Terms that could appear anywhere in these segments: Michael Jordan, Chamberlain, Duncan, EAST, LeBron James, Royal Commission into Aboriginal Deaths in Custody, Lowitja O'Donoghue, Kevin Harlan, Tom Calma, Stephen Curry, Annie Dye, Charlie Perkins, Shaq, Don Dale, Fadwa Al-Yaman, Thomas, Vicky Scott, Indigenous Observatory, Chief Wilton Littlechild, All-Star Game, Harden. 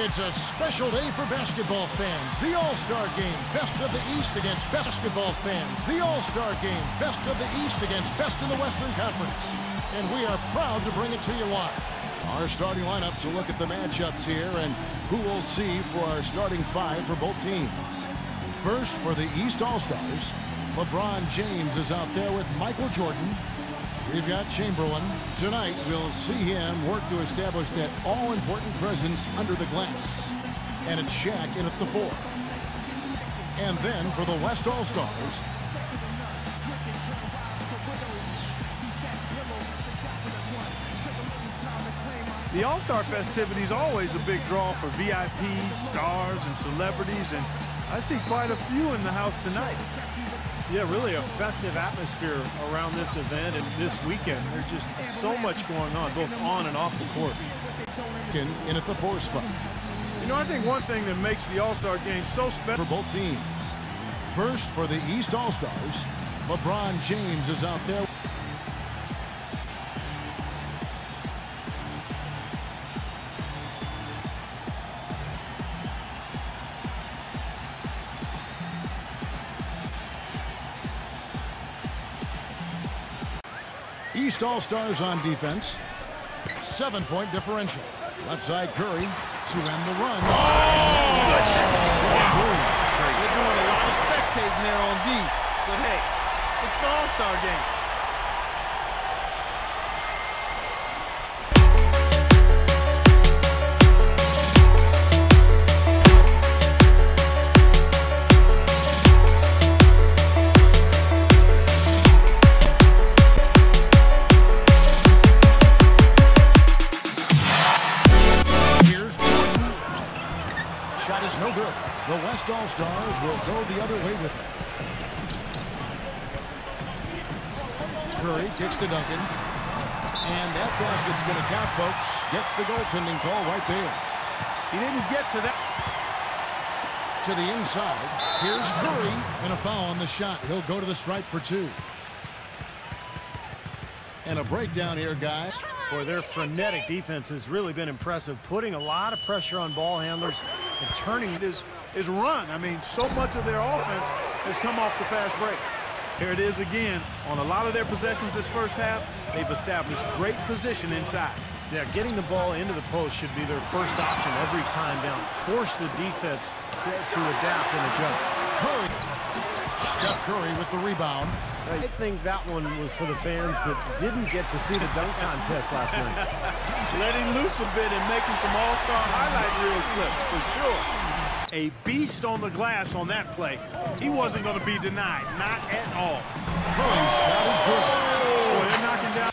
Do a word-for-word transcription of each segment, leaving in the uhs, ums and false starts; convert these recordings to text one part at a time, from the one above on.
It's a special day for basketball fans. The All-Star Game, best of the East against basketball fans. The All-Star Game, best of the East against best in the Western Conference. And we are proud to bring it to you live. Our starting lineups will look at the matchups here and who we'll see for our starting five for both teams. First, for the East All-Stars, LeBron James is out there with Michael Jordan. We've got Chamberlain. Tonight, we'll see him work to establish that all-important presence under the glass. And it's Shaq in at the four. And then for the West All-Stars, the All-Star festivities always a big draw for V I Ps, stars, and celebrities, and I see quite a few in the house tonight. Yeah, really a festive atmosphere around this event and this weekend. There's just so much going on, both on and off the court. In, in at the four spot. You know, I think one thing that makes the All-Star game so special for both teams. First, for the East All-Stars, LeBron James is out there. East All-Stars on defense. Seven-point differential. Left side Curry to end the run. Oh! Wow. They're doing a lot of spectating there on D. But hey, it's the All-Star game. The West All-Stars will go the other way with it. Curry kicks to Duncan. And that basket's going to count, folks. Gets the goaltending call right there. He didn't get to that. To the inside. Here's Curry. And a foul on the shot. He'll go to the stripe for two. And a breakdown here, guys. Boy, their frenetic defense has really been impressive, putting a lot of pressure on ball handlers and turning it is, is run. I mean, so much of their offense has come off the fast break. Here it is again. On a lot of their possessions this first half, they've established great position inside. Yeah, getting the ball into the post should be their first option every time down. Force the defense to, to adapt and adjust. Curry. Steph Curry with the rebound. I think that one was for the fans that didn't get to see the dunk contest last night. Letting loose a bit and making some all-star highlight reel clips, for sure. A beast on the glass on that play. He wasn't going to be denied, not at all. Curry's shot is good. Boy, they're knocking down.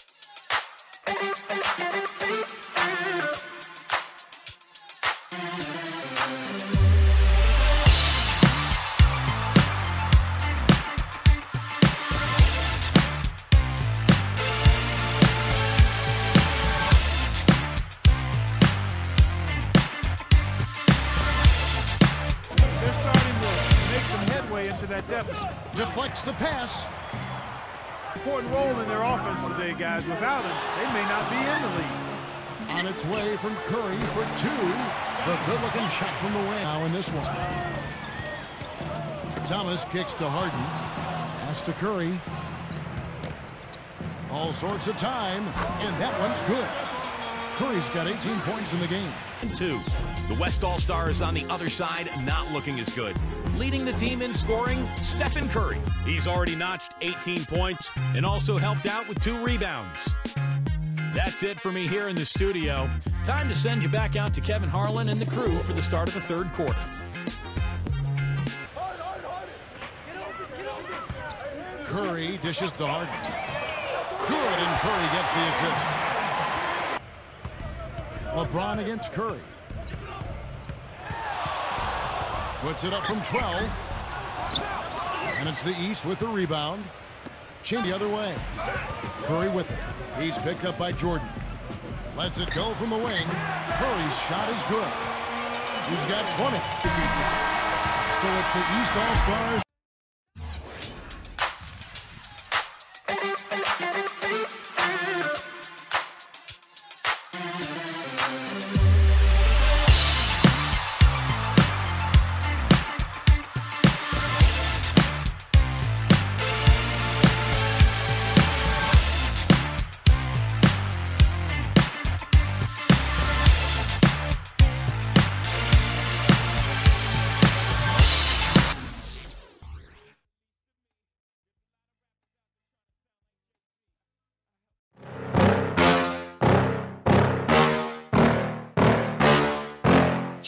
Deflects the pass. Important role in their offense today, guys. Without him, they may not be in the league. On its way from Curry for two. The good-looking shot from the wing. Now in this one. Thomas kicks to Harden. Pass to Curry. All sorts of time, and that one's good. Curry's got eighteen points in the game. Two. The West All-Stars on the other side, not looking as good. Leading the team in scoring, Stephen Curry. He's already notched eighteen points and also helped out with two rebounds. That's it for me here in the studio. Time to send you back out to Kevin Harlan and the crew for the start of the third quarter. Hard, hard, hard. Get over, get over. Curry dishes to Harden. Good, and Curry gets the assist. LeBron against Curry. Puts it up from twelve. And it's the East with the rebound. Chin the other way. Curry with it. He's picked up by Jordan. Lets it go from the wing. Curry's shot is good. He's got twenty. So it's the East All-Stars.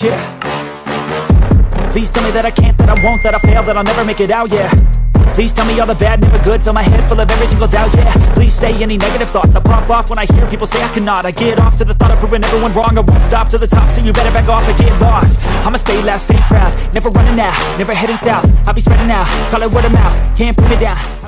yeah. Please tell me that I can't, that I won't, that I fail, that I'll never make it out, yeah. Please tell me all the bad, never good, fill my head full of every single doubt, yeah. Please say any negative thoughts, I pop off when I hear people say I cannot. I get off to the thought of proving everyone wrong. I won't stop to the top, so you better back off and get lost. I'ma stay loud, stay proud, never running out, never heading south. I'll be spreading out, call it word of mouth, can't put me down.